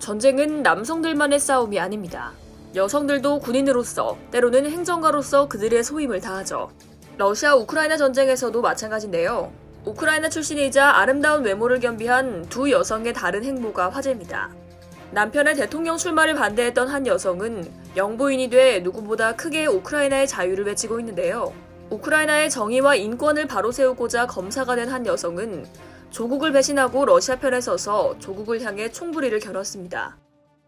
전쟁은 남성들만의 싸움이 아닙니다. 여성들도 군인으로서, 때로는 행정가로서 그들의 소임을 다하죠. 러시아 우크라이나 전쟁에서도 마찬가지인데요. 우크라이나 출신이자 아름다운 외모를 겸비한 두 여성의 다른 행보가 화제입니다. 남편의 대통령 출마를 반대했던 한 여성은 영부인이 돼 누구보다 크게 우크라이나의 자유를 외치고 있는데요. 우크라이나의 정의와 인권을 바로 세우고자 검사가 된 한 여성은 조국을 배신하고 러시아 편에 서서 조국을 향해 총부리를 겨눴습니다.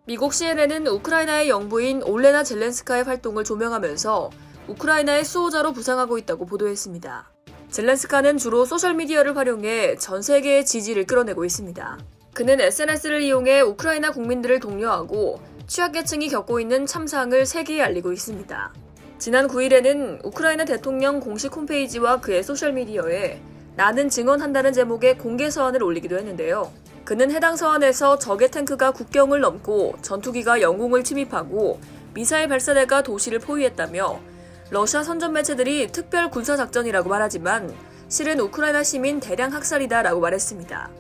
미국 CNN은 우크라이나의 영부인 올레나 젤렌스카의 활동을 조명하면서 우크라이나의 수호자로 부상하고 있다고 보도했습니다. 젤렌스카는 주로 소셜미디어를 활용해 전 세계의 지지를 끌어내고 있습니다. 그는 SNS를 이용해 우크라이나 국민들을 독려하고 취약계층이 겪고 있는 참상을 세계에 알리고 있습니다. 지난 9일에는 우크라이나 대통령 공식 홈페이지와 그의 소셜미디어에 나는 증언한다는 제목의 공개 서한을 올리기도 했는데요. 그는 해당 서한에서 적의 탱크가 국경을 넘고 전투기가 영공을 침입하고 미사일 발사대가 도시를 포위했다며 러시아 선전 매체들이 특별 군사작전이라고 말하지만 실은 우크라이나 시민 대량 학살이다라고 말했습니다.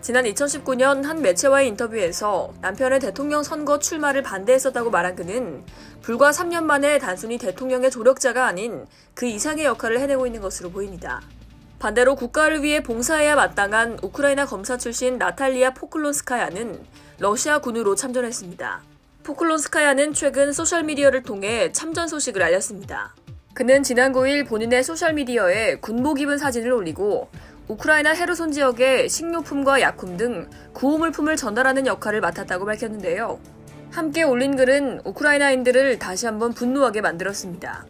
지난 2019년 한 매체와의 인터뷰에서 남편의 대통령 선거 출마를 반대했었다고 말한 그는 불과 3년 만에 단순히 대통령의 조력자가 아닌 그 이상의 역할을 해내고 있는 것으로 보입니다. 반대로 국가를 위해 봉사해야 마땅한 우크라이나 검사 출신 나탈리아 포클론스카야는 러시아 군으로 참전했습니다. 포클론스카야는 최근 소셜미디어를 통해 참전 소식을 알렸습니다. 그는 지난 9일 본인의 소셜미디어에 군복 입은 사진을 올리고 우크라이나 헤르손 지역에 식료품과 약품 등 구호물품을 전달하는 역할을 맡았다고 밝혔는데요. 함께 올린 글은 우크라이나인들을 다시 한번 분노하게 만들었습니다.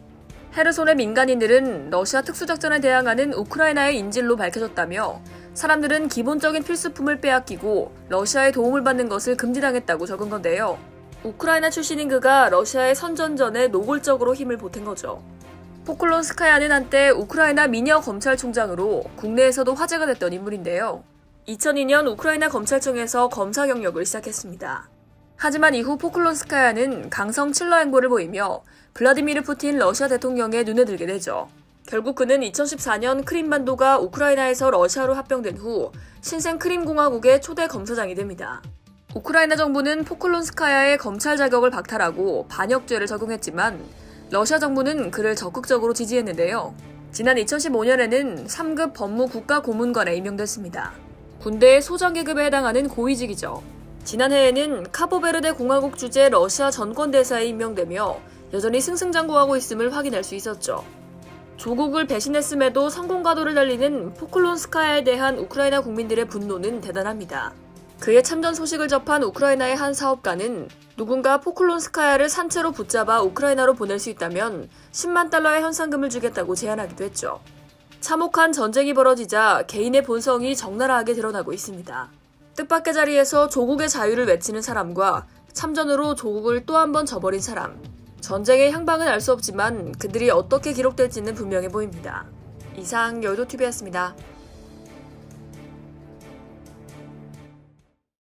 헤르손의 민간인들은 러시아 특수작전에 대항하는 우크라이나의 인질로 밝혀졌다며 사람들은 기본적인 필수품을 빼앗기고 러시아의 도움을 받는 것을 금지당했다고 적은 건데요. 우크라이나 출신인 그가 러시아의 선전전에 노골적으로 힘을 보탠 거죠. 포클론스카야는 한때 우크라이나 미녀 검찰총장으로 국내에서도 화제가 됐던 인물인데요. 2002년 우크라이나 검찰청에서 검사 경력을 시작했습니다. 하지만 이후 포클론스카야는 강성 칠러 행보를 보이며 블라디미르 푸틴 러시아 대통령의 눈에 들게 되죠. 결국 그는 2014년 크림반도가 우크라이나에서 러시아로 합병된 후 신생 크림공화국의 초대 검사장이 됩니다. 우크라이나 정부는 포클론스카야의 검찰 자격을 박탈하고 반역죄를 적용했지만 러시아 정부는 그를 적극적으로 지지했는데요. 지난 2015년에는 3급 법무 국가고문관에 임명됐습니다. 군대의 소장계급에 해당하는 고위직이죠. 지난해에는 카보베르데 공화국 주재 러시아 전권대사에 임명되며 여전히 승승장구하고 있음을 확인할 수 있었죠. 조국을 배신했음에도 성공가도를 달리는 포클론스카야에 대한 우크라이나 국민들의 분노는 대단합니다. 그의 참전 소식을 접한 우크라이나의 한 사업가는 누군가 포클론스카야를 산채로 붙잡아 우크라이나로 보낼 수 있다면 10만 달러의 현상금을 주겠다고 제안하기도 했죠. 참혹한 전쟁이 벌어지자 개인의 본성이 적나라하게 드러나고 있습니다. 뜻밖의 자리에서 조국의 자유를 외치는 사람과 참전으로 조국을 또 한 번 저버린 사람. 전쟁의 향방은 알 수 없지만 그들이 어떻게 기록될지는 분명해 보입니다. 이상 여의도TV였습니다.